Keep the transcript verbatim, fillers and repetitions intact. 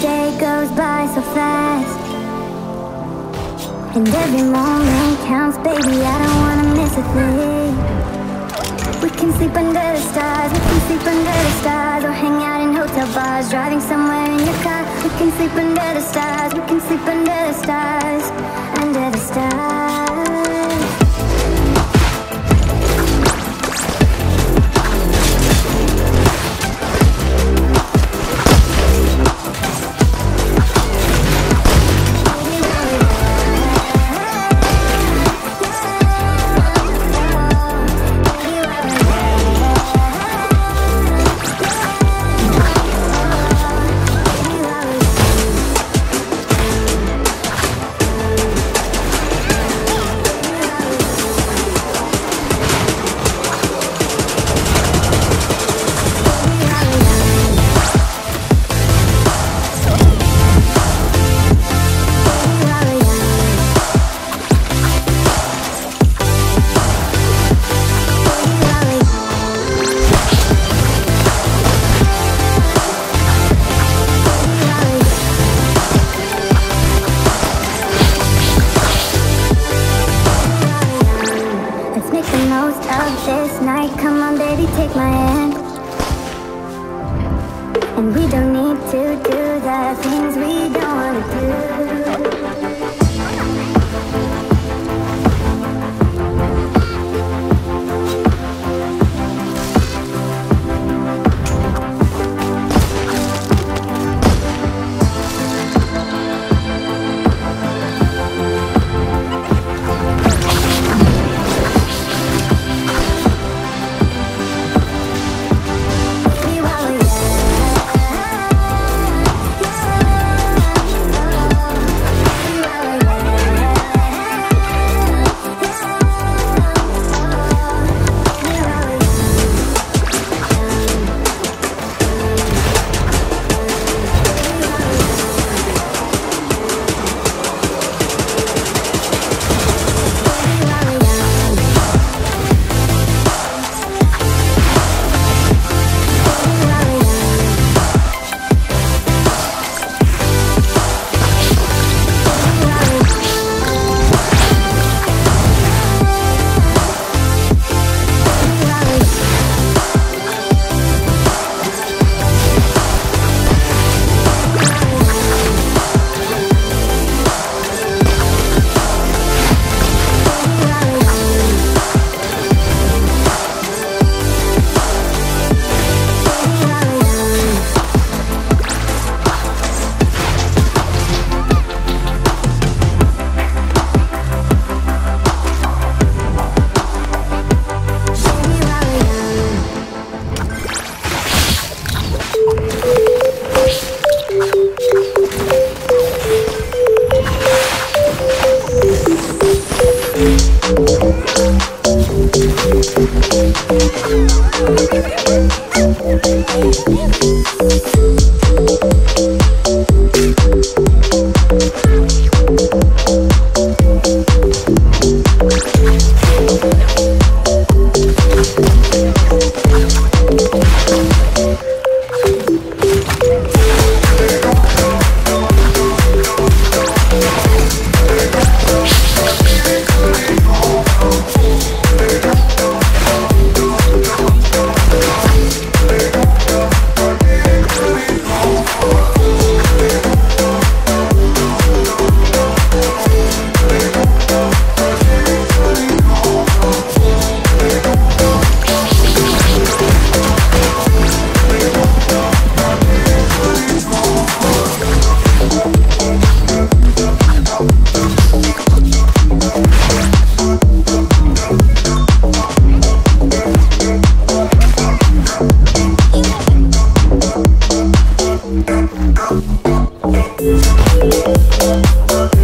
day goes by so fast, and every moment counts, baby. I don't wanna miss a thing. We can sleep under the stars, we can sleep under the stars, or hang out in hotel bars, driving somewhere in your car. We can sleep under the stars, we can sleep under the stars, under the stars. We'll be right back.